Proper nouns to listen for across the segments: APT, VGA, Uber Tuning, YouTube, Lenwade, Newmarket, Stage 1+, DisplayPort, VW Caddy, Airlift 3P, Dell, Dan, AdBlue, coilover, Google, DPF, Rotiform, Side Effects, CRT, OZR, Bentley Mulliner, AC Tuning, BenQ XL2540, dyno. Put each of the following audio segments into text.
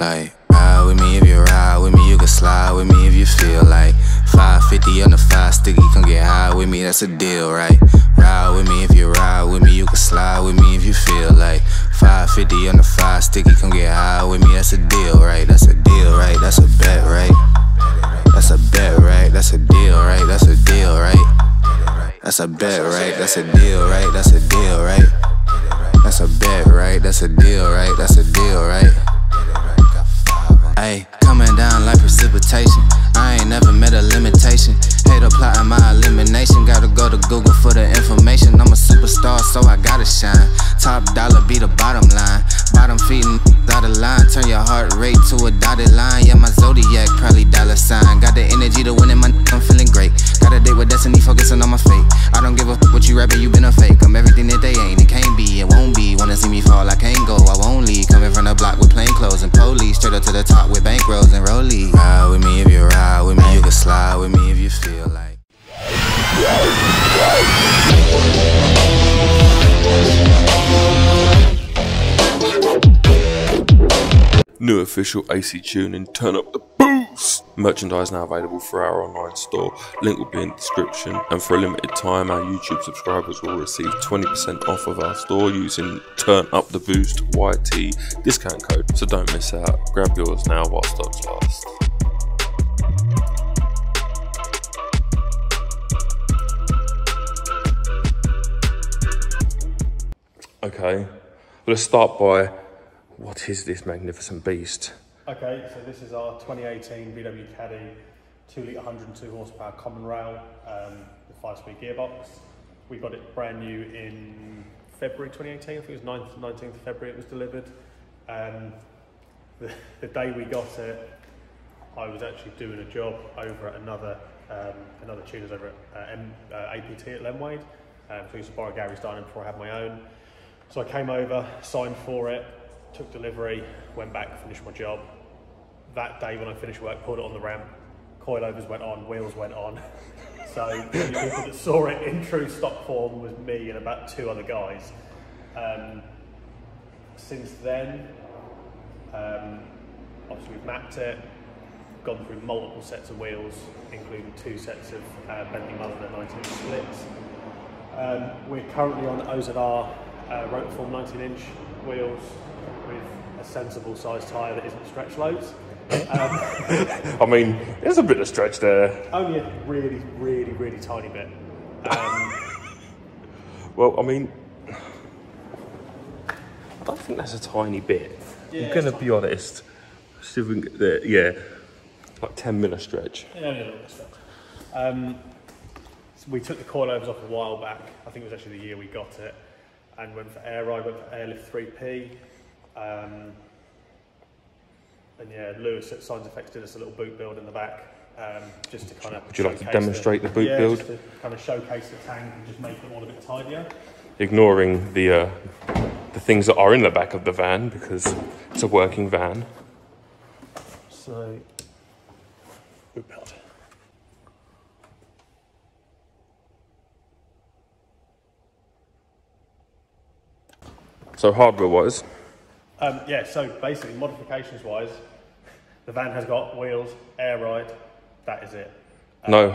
Like, ride with me if you ride with me, you can slide with me if you feel like 550 on the 5 sticky, come get high with me, that's a deal, right? Ride with me if you ride with me, you can slide with me if you feel like 550 on the 5 sticky, come get high with me, that's a deal, right? That's a deal, right? That's a bet, right? That's a bet, right? That's a deal, right? That's a deal, right? That's a bet, right? That's a deal, right? That's a deal, right? That's a bet, right? That's a deal, right? That's a deal, right? Ayy, coming down like precipitation. I ain't never met a limitation. Hate plotting my elimination. Gotta go to Google for the information. I'm a superstar, so I gotta shine. Top dollar be the bottom line. Bottom feeding dotted line. Turn your heart rate to a dotted line. Yeah, my zodiac probably dollar sign. Got the energy to win in my I'm feeling great. Got a date with destiny, focusing on my fate. I don't give a what you rapping, you been a fake. I'm everything that they ain't. It can't be, it won't be. Wanna see me fall, I can't go, I won't leave. Coming from the block with plain clothes and police. Straight up to the top with bankrolls and rollies. Ride with me if you ride with me, you can slide with me if you feel like. New official AC Tuning, turn up the boost! Merchandise now available through our online store, link will be in the description, and for a limited time our YouTube subscribers will receive 20% off of our store using Turn Up The Boost YT discount code, so don't miss out, grab yours now while stocks last. Okay, let's start by what is this magnificent beast? Okay, so this is our 2018 VW Caddy 2-litre 102 horsepower common rail, the 5-speed gearbox. We got it brand new in February 2018, I think it was 19th of February it was delivered. The day we got it, I was actually doing a job over at another tuner's over at APT at Lenwade. I used to borrow Gary's dyno before I had my own. So I came over, signed for it, took delivery, went back, finished my job. That day when I finished work, pulled it on the ramp, coilovers went on, wheels went on. So the only people that saw it in true stock form was me and about 2 other guys. Since then, obviously we've mapped it, gone through multiple sets of wheels, including 2 sets of Bentley Mulliner 19-inch splits. We're currently on OZR Rotiform 19-inch wheels with a sensible size tyre that isn't stretch loads. I mean, there's a bit of stretch there. Only a really, really, really tiny bit. Well, I mean, I don't think that's a tiny bit. Yeah, I'm going to be honest. See if we can get there. Yeah, like 10mm stretch. Yeah, only a little bit stretch. So we took the coilovers off a while back. I think it was actually the year we got it. And went for air ride, went for Airlift 3P. And yeah, Lewis at Side Effects did us a little boot build in the back, just to kind of. Would you like to demonstrate the boot build? Just to kind of showcase the tank and just make it all a bit tidier. Ignoring the things that are in the back of the van because it's a working van. So, boot build. So hardware-wise? Yeah, so basically modifications-wise, the van has got wheels, air ride, that is it. No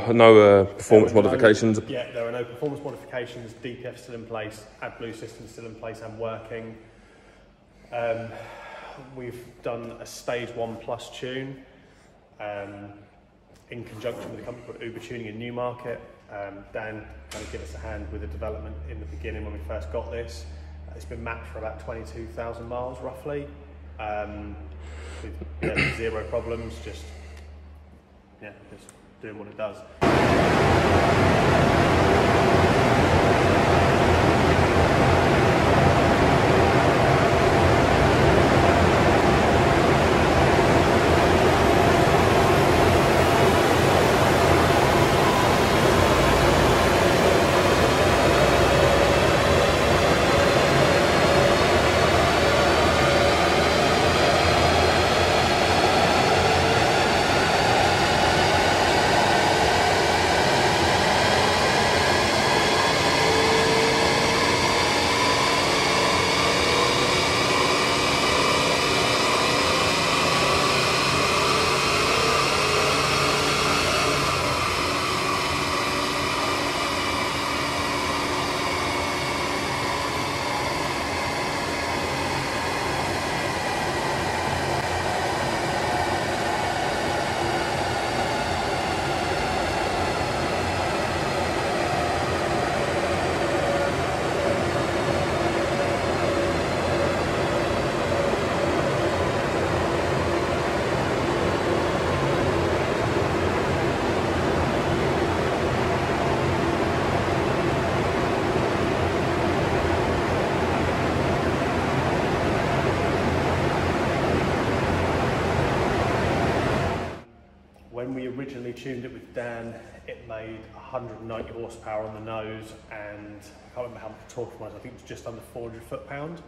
performance modifications? No, yeah, there are no performance modifications, DPF still in place, AdBlue system still in place and working. We've done a stage 1+ tune in conjunction with a company called Uber Tuning in Newmarket. Dan kind of gave us a hand with the development in the beginning when we first got this. It's been mapped for about 22,000 miles roughly, with zero problems, just doing what it does. When we originally tuned it with Dan, it made 190 horsepower on the nose, and I can't remember how much torque it was. I think it was just under 400 foot-pound.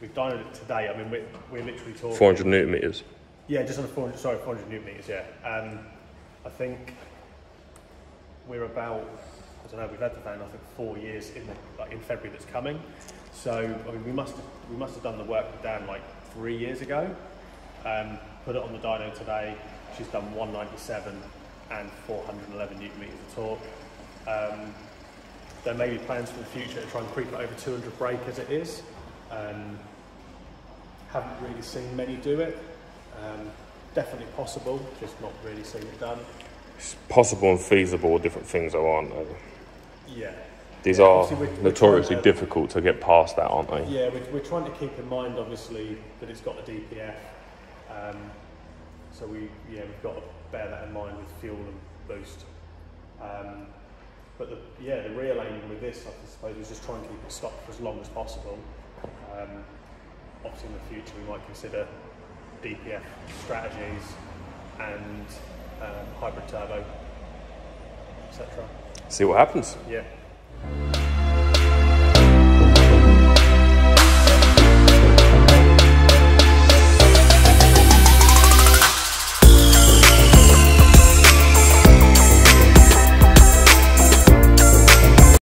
We've dynoed it today. I mean, we're literally talking 400 newton meters. Yeah, just under 400. Sorry, 400 newton meters. Yeah. I think we're about, I don't know, we've had the van, I think, 4 years in February that's coming. So I mean, we must have done the work with Dan like 3 years ago. Put it on the dyno today. She's done 197 and 411 newton meters of torque. There may be plans for the future to try and creep it over 200 brake as it is. Haven't really seen many do it. Definitely possible, just not really seen it done. It's possible and feasible, different things though, aren't they? Yeah. These are notoriously difficult to get past that, aren't they? Yeah, we're trying to keep in mind, obviously, that it's got a DPF. So we've got to bear that in mind with fuel and boost. But the real aim with this, I suppose, is just try and keep it stocked for as long as possible. Obviously in the future we might consider DPF strategies and hybrid turbo, etc. See what happens. Yeah.